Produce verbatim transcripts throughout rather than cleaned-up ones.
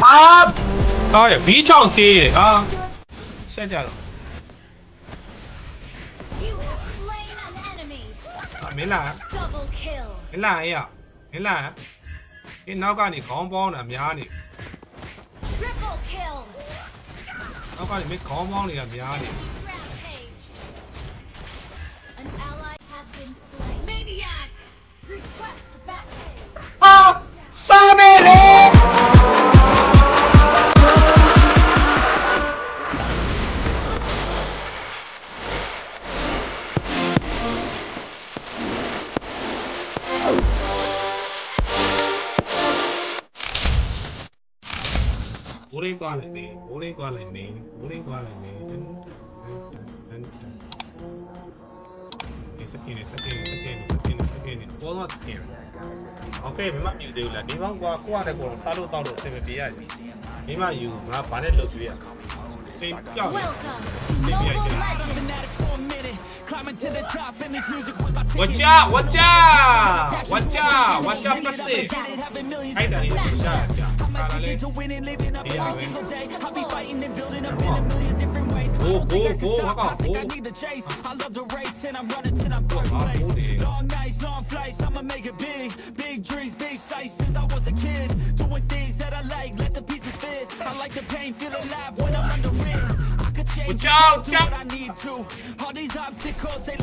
啊！哎呀，别着急啊，下架了。啊，没来，没来呀，没来。你哪个你扛包呢？没你。哪个你没扛包呢？没你。 啊！三百零。我来管理你，我来管理你，我来管理你。سكينة سكينة سكينة سكينة سكينة والله سكينة. Okay, memang you dulu lah. Ni bang gua aku ada korang selalu tahu tu sebabnya. Ni mah you, mah panen lu dia. Tengok. Watch out, watch out, watch out, watch out pasti. Hai dah ni, watch out, watch out. Kalau le, dia ni. Go, go, go, apa? Go. Watch out, watch out.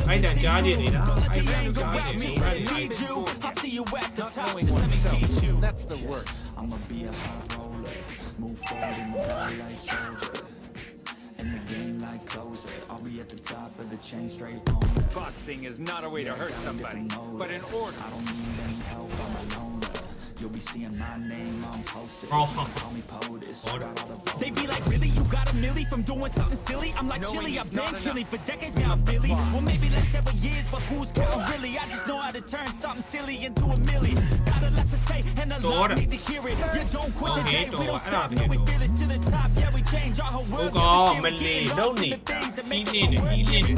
Hai dah jadi ni dah. Hai dah jadi. That's the worst. I'ma be a high roller, move forward in the body like soldier, and the game like closer. I'll be at the top of the chain straight on. Boxing is not a way to hurt somebody, but in order. I don't need any help. I'm alone. You'll be seeing my name on posters. Call me POTUS. They be like, really? You got a milli from doing something silly? I'm like, chilly. I've been killing for decades now, Billy. Well, maybe last several years, but who's counting really? I just know how to turn something silly into a milli. Got a lot to say, and a lot need to hear it. You don't quit today. We don't stop. No, we feel it to the top. Yeah, we change our whole world. Oh, God, Millie. No need. He need it. He need it.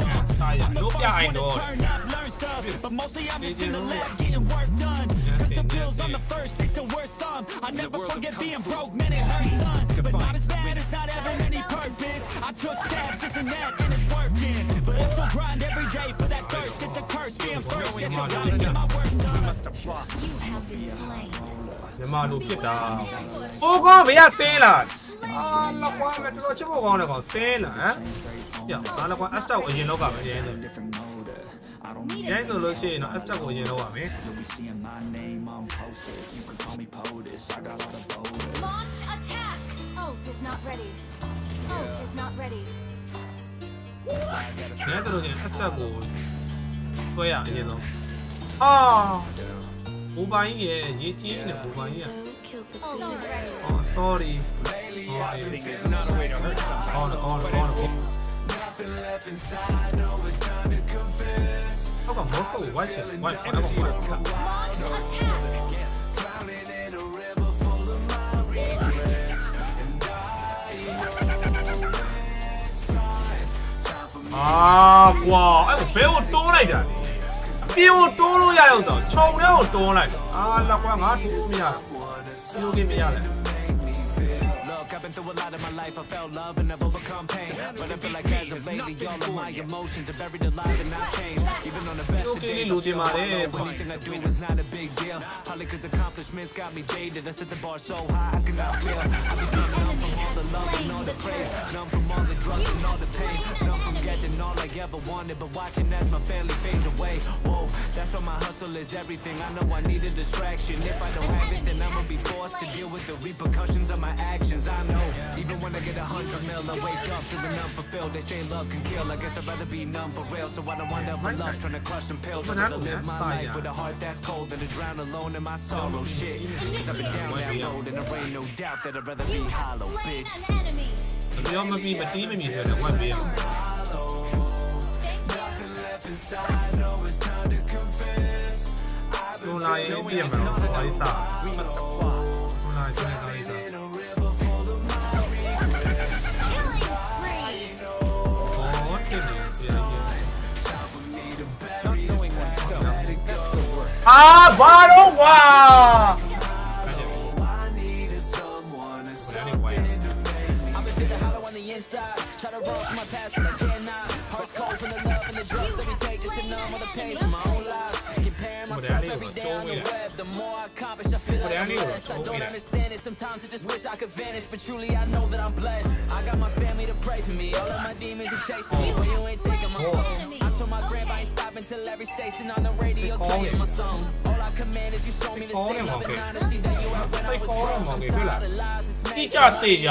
I'm the first one to turn up, learn stuff. But mostly I'm just in the lab getting work done. Cause the bills on the first. They still worth some. I never forget being broke, man, it hurts, son. But not as bad, it's not having any purpose. I took stabs, this and that, and it's working. But I still grind every day for that thirst. It's a curse being first. Yes, I gotta get my work done. You have been slain. Oh, God, we are sailing. Oh, no, I'm not going to go on about sailing. Yeah, I'm not going to start with you, no, but yeah, no different. Guys, no, let's see. No, let's talk about you know what, man. You'll be seeing my name on posters. You can call me POTUS. I got all the voters. Launch attack. Oh, it's not ready. Oh, it's not ready. Guys, no, let's talk about. Oh yeah, you know. Ah, who buying it? You cheating? Who buying it? Oh, sorry. I think it's not a way to hurt somebody. On, on, on. How come both go one shot? One, one, one, one. Ah, wow! I feel too late. Feel too late. I don't know. Chow now too late. Ah, la, wow! I feel me out. You give me out. I've been through a lot of my life. I felt love and I've overcome pain. But I feel like as of lately, all of my emotions are buried alive and I've changed. Even on the best of days, I know anything I do is not a big deal. Probably because accomplishments got me jaded. I set the bar so high I cannot feel. I've been numb from all the love and all the praise, numb from all the drugs and all the pain, numb from getting all I ever wanted, but watching as my family fades away. Whoa, that's all my hustle is everything. I know I need a distraction. If I don't have it, then I'm gonna be forced to deal with the repercussions of my actions. I know, even when I get a hundred mil, I wake up feeling unfulfilled. They say love can kill. I guess I'd rather be numb for real, so I don't wind up with love trying to crush some pills. I'd rather live my life with a heart that's cold than to drown alone in my sorrow. Shit, cause I've been down that road and there ain't no doubt that I'd rather be hollow, bitch. You have slain an enemy. I'm hollow. Nothing left inside. No, it's time to confess. I've been knowing it's not enough. We must apply. Oh, Ah, bottle! Wow! I don't understand it. Sometimes I just wish I could vanish, but truly I know that I'm blessed. I got my family to pray for me. All of my demons are chasing me, but you ain't taking my soul. I told my grandpa I ain't stopping till every station on the radio's playing my song. All I command is you show me the same love and honesty that you are when I was broke. I'm tired of lies and snakes. Some days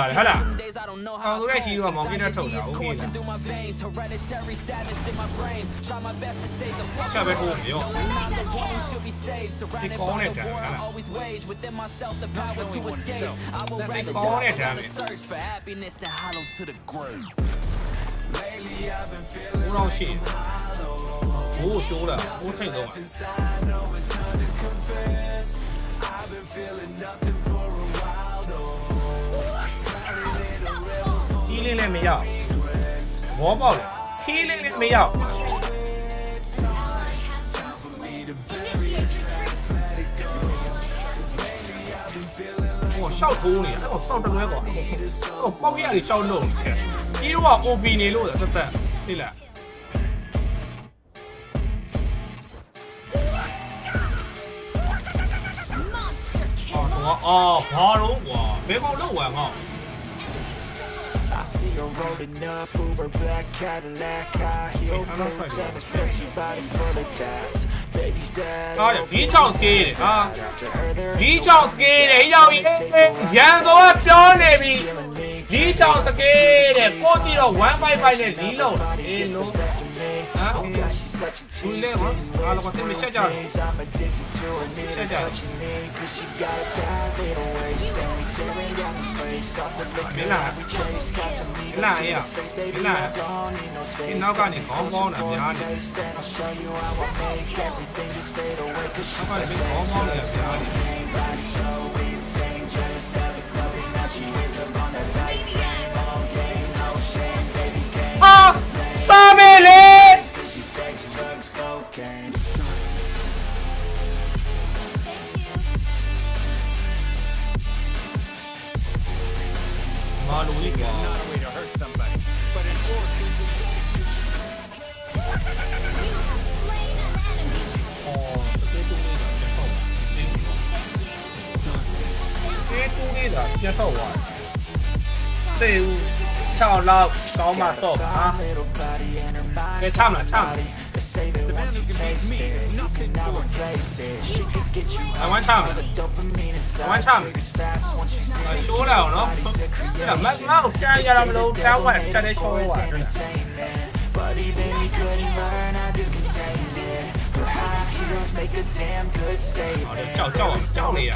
I don't know how I came. Anxiety is coursing through my veins. Hereditary sadness in my brain. Try my best to save the fuck out of me. Knowing I'm the one who should be saved. Surrounded by the war I always wage within myself. The power to escape. I will rather die than search for happiness that hollow to the grave. Lately I've been feeling like hollow. 不修了，不配得玩。I've been feeling nothing for a while. 一零零没要，我爆了。一零零没要。 我笑吐你，那我笑出来过，我包夜里笑弄你去，你话我比你录的真的，对了。哦，我哦，爬楼我，别搞漏啊我。 I see her rolling up, Uber black Cadillac. I hear her boobs and a sexy body full of tats. Baby's bad, oh baby, baby, baby, baby, 你来呀！你来！你老干你狂暴呢？你啊你！老干你狂暴呢？你啊你！啊！三百零！妈努力吧！ 接受我，队伍操劳搞马手啊！给唱了唱了，台湾唱了，台湾唱了，啊，输了咯！对了，没没有加一两路加完，加点输完是的。 叫叫我叫你啊！叫你啊！年轻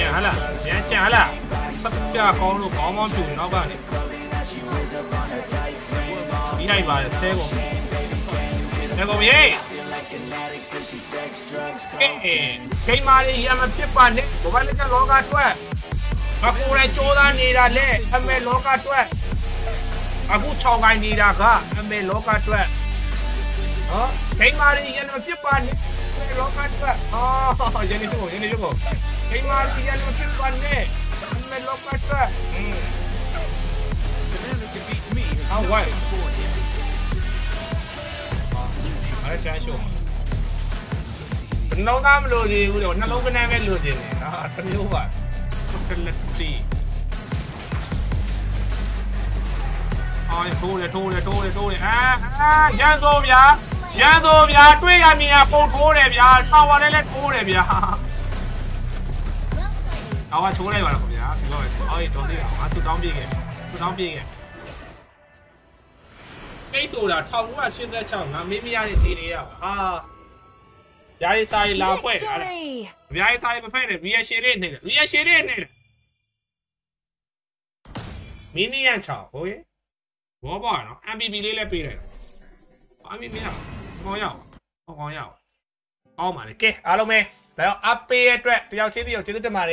人了，年轻人了，这边公路帮忙堵老板的，你来吧，谁过？谁过耶？ कई मारे ये मत पाने mobile का लोग auto है अकूरे चौदा नीरा ले हमें लोग आटो है अकू चौगा नीरा का हमें लोग आटो है हाँ कई मारे ये मत पाने लोग आटो है हाँ ये नहीं चुको ये नहीं चुको कई मारे ये मत पाने हमें लोग आटो है हाँ वाई अरे क्या शो 老干部逻辑，我那老干部逻辑呢？啊，真牛啊！真牛逼！啊，抽嘞抽嘞抽嘞抽嘞！哎哎，先走边，先走边，对呀面后抽嘞边，到我这来抽嘞边。啊，我抽嘞完了后边，各位，好一抽对了，我抽张兵的，抽张兵的。没走了，他我现在讲了，没没让你提的呀啊！ यारी साई लापे यार यारी साई पे फिर विया शेरे नहीं ले विया शेरे नहीं ले मिनी अच्छा हो गया वो बार ना एमबीबी ले ले पी रहे 光邊邊啊？光右，光光右。哦，埋嚟嘅，阿老味嚟個阿 B 嘅 drag， 仲有錢啲，有錢都得埋嚟。